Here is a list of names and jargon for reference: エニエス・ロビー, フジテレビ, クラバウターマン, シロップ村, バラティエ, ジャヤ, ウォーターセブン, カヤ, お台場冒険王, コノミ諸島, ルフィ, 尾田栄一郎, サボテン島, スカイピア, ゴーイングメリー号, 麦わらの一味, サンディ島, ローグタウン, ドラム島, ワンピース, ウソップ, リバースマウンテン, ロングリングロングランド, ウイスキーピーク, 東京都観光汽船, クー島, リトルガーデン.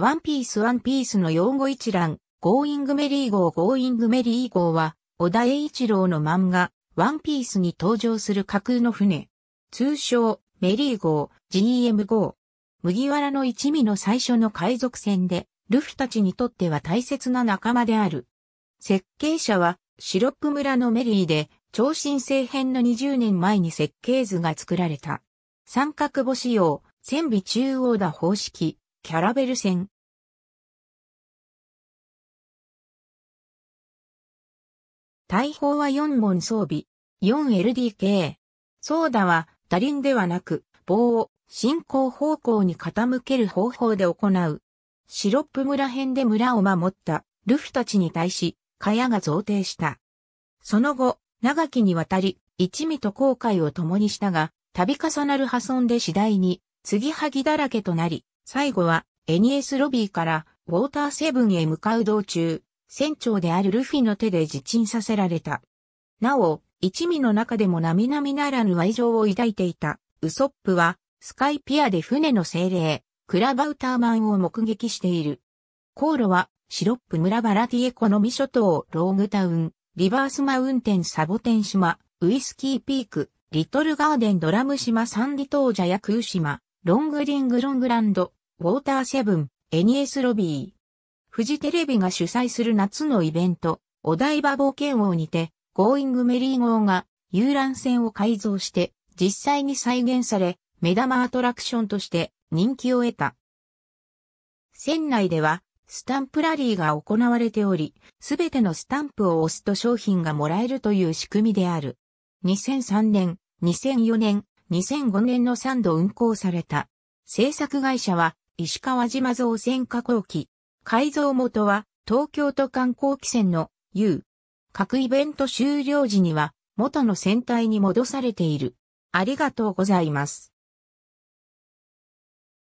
ワンピースワンピースの用語一覧、ゴーイングメリーゴーゴーイングメリーゴーは、尾田栄一郎の漫画、ワンピースに登場する架空の船。通称、メリーゴー、GM 号。麦わらの一味の最初の海賊船で、ルフィたちにとっては大切な仲間である。設計者は、シロップ村のメリーで、超新星編の20年前に設計図が作られた。三角母仕様、船尾中央田方式、キャラベル船。大砲は4門装備、4LDK。ソーダは、打輪ではなく、棒を進行方向に傾ける方法で行う。シロップ村編で村を守った、ルフィたちに対し、カヤが贈呈した。その後、長きにわたり、一味と航海を共にしたが、度重なる破損で次第に、継ぎはぎだらけとなり、最後は、NSロビーから、ウォーターセブンへ向かう道中、船長であるルフィの手で自沈させられた。なお、一味の中でも並々ならぬ愛情を抱いていた、ウソップは、スカイピアで船の精霊、クラバウターマンを目撃している。航路は、シロップ村バラティエコノミ諸島、ローグタウン、リバースマウンテンサボテン島、ウイスキーピーク、リトルガーデンドラム島サンディ島ジャヤクー島、ロングリングロングランド、ウォーターセブン、NSロビー。フジテレビが主催する夏のイベント、お台場冒険王にて、ゴーイングメリー号が遊覧船を改造して、実際に再現され、目玉アトラクションとして人気を得た。船内では、スタンプラリーが行われており、すべてのスタンプを押すと商品がもらえるという仕組みである。2003年、2004年、2005年の3度運航された。制作会社は石川島造船加工機。改造元は東京都観光汽船の U。各イベント終了時には元の船体に戻されている。ありがとうございます。